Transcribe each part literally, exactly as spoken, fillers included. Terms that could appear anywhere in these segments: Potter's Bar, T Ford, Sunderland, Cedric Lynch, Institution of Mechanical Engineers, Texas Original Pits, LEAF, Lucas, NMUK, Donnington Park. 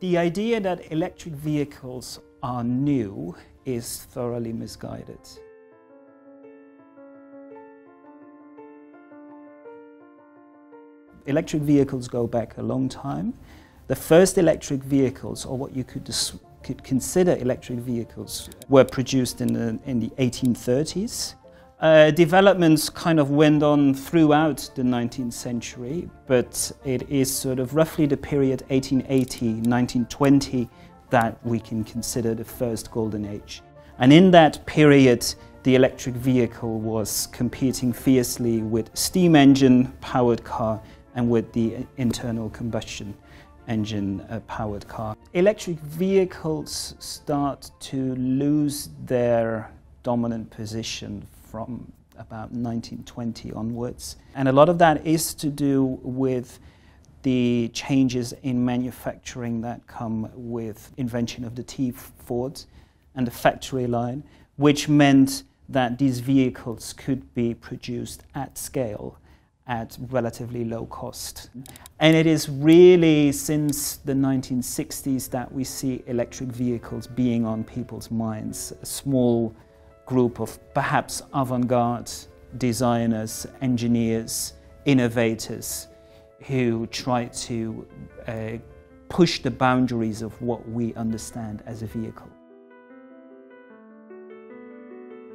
The idea that electric vehicles are new is thoroughly misguided. Electric vehicles go back a long time. The first electric vehicles, or what you could, could consider electric vehicles, were produced in the, in the eighteen thirties. Uh, developments kind of went on throughout the nineteenth century, but it is sort of roughly the period eighteen eighty to nineteen twenty that we can consider the first golden age. And in that period, the electric vehicle was competing fiercely with steam engine powered car and with the internal combustion engine uh, powered car. Electric vehicles start to lose their dominant position from about nineteen twenty onwards. And a lot of that is to do with the changes in manufacturing that come with invention of the T Ford and the factory line, which meant that these vehicles could be produced at scale at relatively low cost. And it is really since the nineteen sixties that we see electric vehicles being on people's minds. A small group of perhaps avant-garde designers, engineers, innovators who try to uh, push the boundaries of what we understand as a vehicle.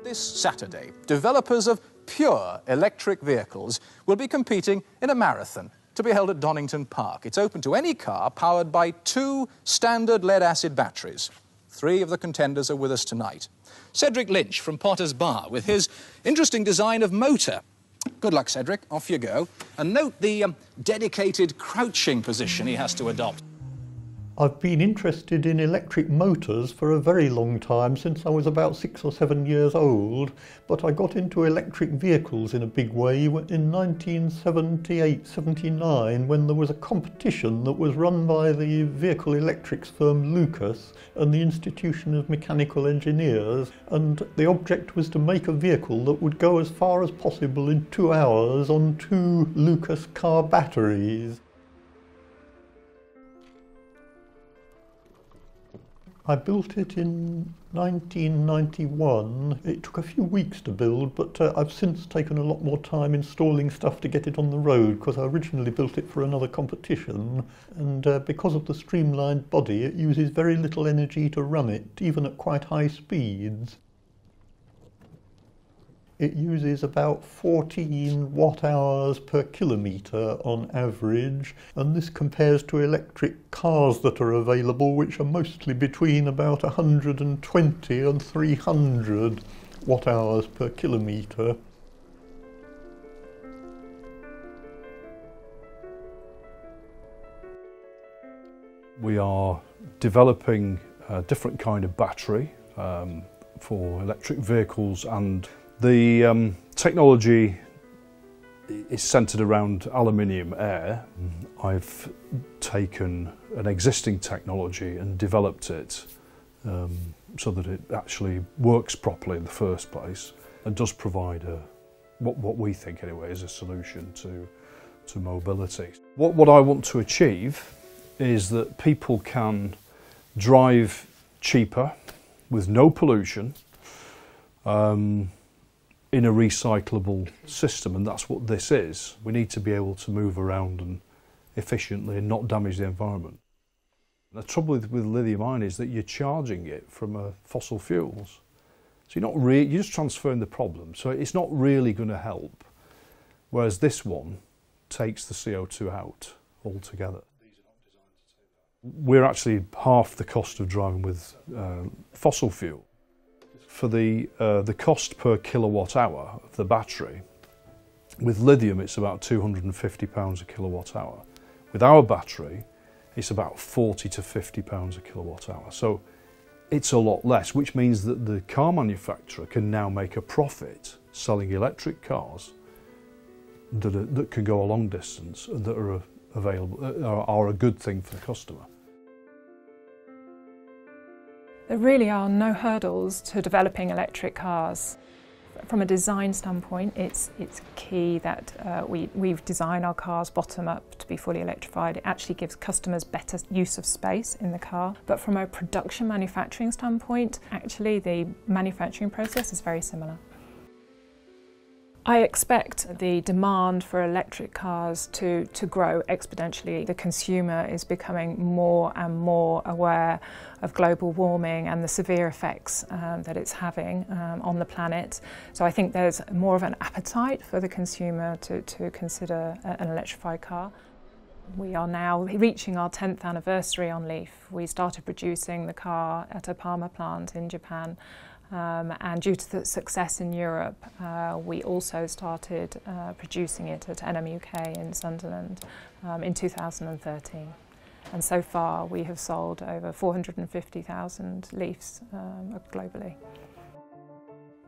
This Saturday, developers of pure electric vehicles will be competing in a marathon to be held at Donnington Park. It's open to any car powered by two standard lead-acid batteries. Three of the contenders are with us tonight. Cedric Lynch from Potter's Bar with his interesting design of motor. Good luck, Cedric. Off you go. And note the um, dedicated crouching position he has to adopt. I've been interested in electric motors for a very long time, since I was about six or seven years old, but I got into electric vehicles in a big way in nineteen seventy-eight seventy-nine, when there was a competition that was run by the vehicle electrics firm Lucas and the Institution of Mechanical Engineers, and the object was to make a vehicle that would go as far as possible in two hours on two Lucas car batteries. I built it in nineteen ninety-one. It took a few weeks to build, but uh, I've since taken a lot more time installing stuff to get it on the road, because I originally built it for another competition. And uh, because of the streamlined body, it uses very little energy to run it, even at quite high speeds. It uses about fourteen watt hours per kilometre on average, and this compares to electric cars that are available, which are mostly between about one hundred twenty and three hundred watt hours per kilometre. We are developing a different kind of battery um, for electric vehicles, and the um, technology is centred around aluminium air. I've taken an existing technology and developed it um, so that it actually works properly in the first place and does provide a, what, what we think anyway is a solution to, to mobility. What, what I want to achieve is that people can drive cheaper with no pollution um, in a recyclable system, and that's what this is. We need to be able to move around and efficiently and not damage the environment. The trouble with, with lithium ion is that you're charging it from uh, fossil fuels. So you're, not re you're just transferring the problem, so it's not really going to help. Whereas this one takes the C O two out altogether. We're actually half the cost of driving with uh, fossil fuel. For the, uh, the cost per kilowatt hour of the battery, with lithium it's about two hundred and fifty pounds a kilowatt hour. With our battery it's about forty to fifty pounds a kilowatt hour, so it's a lot less, which means that the car manufacturer can now make a profit selling electric cars that, are, that can go a long distance and that are, available, are, are a good thing for the customer. There really are no hurdles to developing electric cars. from a design standpoint, it's it's key that uh, we, we've designed our cars bottom up to be fully electrified. It actually gives customers better use of space in the car. But from a production manufacturing standpoint, actually the manufacturing process is very similar. I expect the demand for electric cars to, to grow exponentially. The consumer is becoming more and more aware of global warming and the severe effects um, that it's having um, on the planet. So I think there's more of an appetite for the consumer to, to consider an electrified car. We are now reaching our tenth anniversary on LEAF. We started producing the car at a Palma plant in Japan. Um, and due to the success in Europe, uh, we also started uh, producing it at N M U K in Sunderland um, in two thousand thirteen. And so far we have sold over four hundred fifty thousand LEAFs um, globally.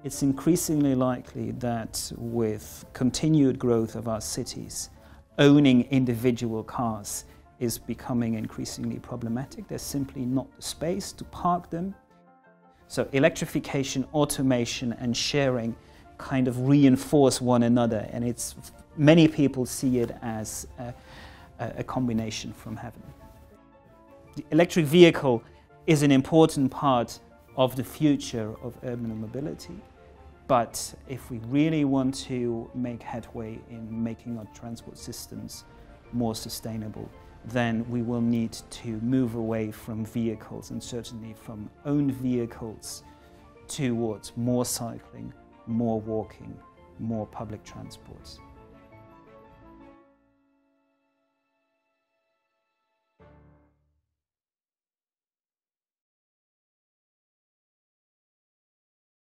It's increasingly likely that with continued growth of our cities, owning individual cars is becoming increasingly problematic. There's simply not the space to park them. So electrification, automation and sharing kind of reinforce one another, and it's many people see it as a, a combination from heaven. The electric vehicle is an important part of the future of urban mobility, but if we really want to make headway in making our transport systems more sustainable, then we will need to move away from vehicles, and certainly from owned vehicles, towards more cycling, more walking, more public transport.